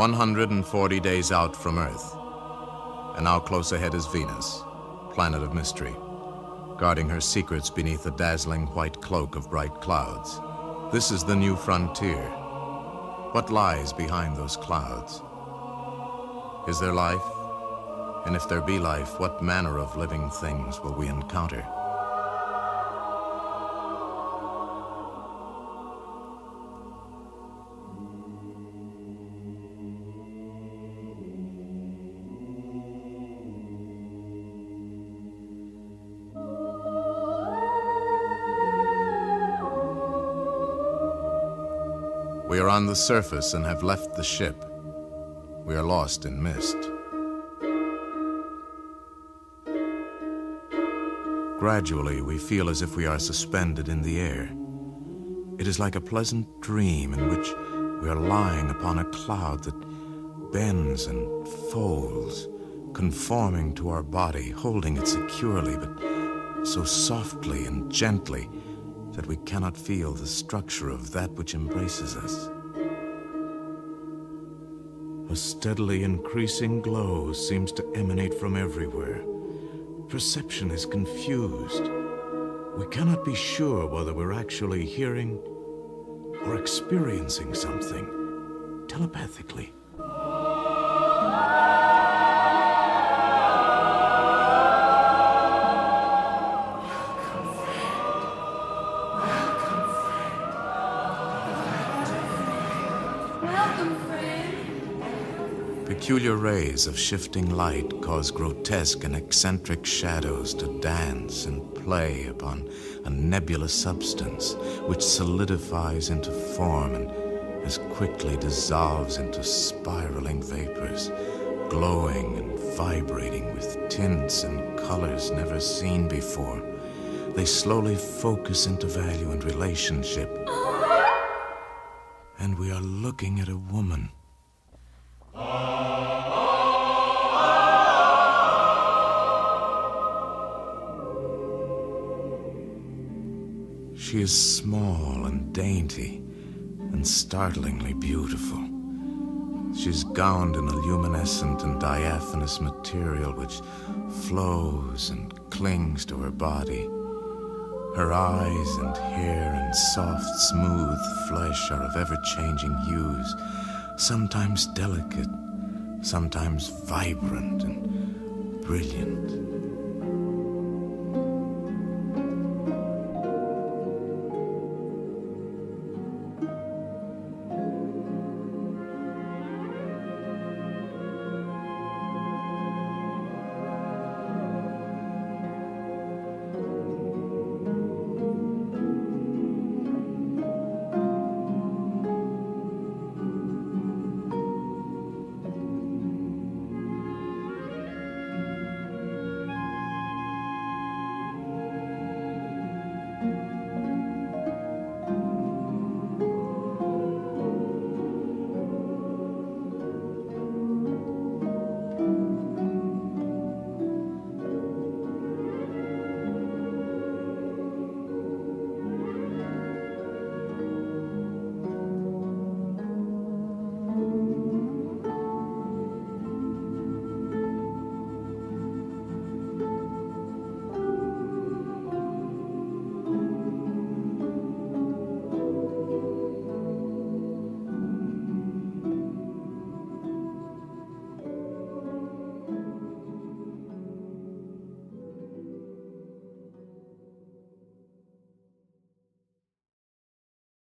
140 days out from Earth. And now close ahead is Venus, planet of mystery, guarding her secrets beneath a dazzling white cloak of bright clouds. This is the new frontier. What lies behind those clouds? Is there life? And if there be life, what manner of living things will we encounter? We are on the surface and have left the ship. We are lost in mist. Gradually, we feel as if we are suspended in the air. It is like a pleasant dream in which we are lying upon a cloud that bends and folds, conforming to our body, holding it securely, but so softly and gently that we cannot feel the structure of that which embraces us. A steadily increasing glow seems to emanate from everywhere. Perception is confused. We cannot be sure whether we're actually hearing or experiencing something telepathically. Peculiar rays of shifting light cause grotesque and eccentric shadows to dance and play upon a nebulous substance which solidifies into form and as quickly dissolves into spiraling vapors, glowing and vibrating with tints and colors never seen before. They slowly focus into value and relationship. And we are looking at a woman. She is small and dainty and startlingly beautiful. She's gowned in a luminescent and diaphanous material which flows and clings to her body. Her eyes and hair and soft, smooth flesh are of ever-changing hues, sometimes delicate, sometimes vibrant and brilliant.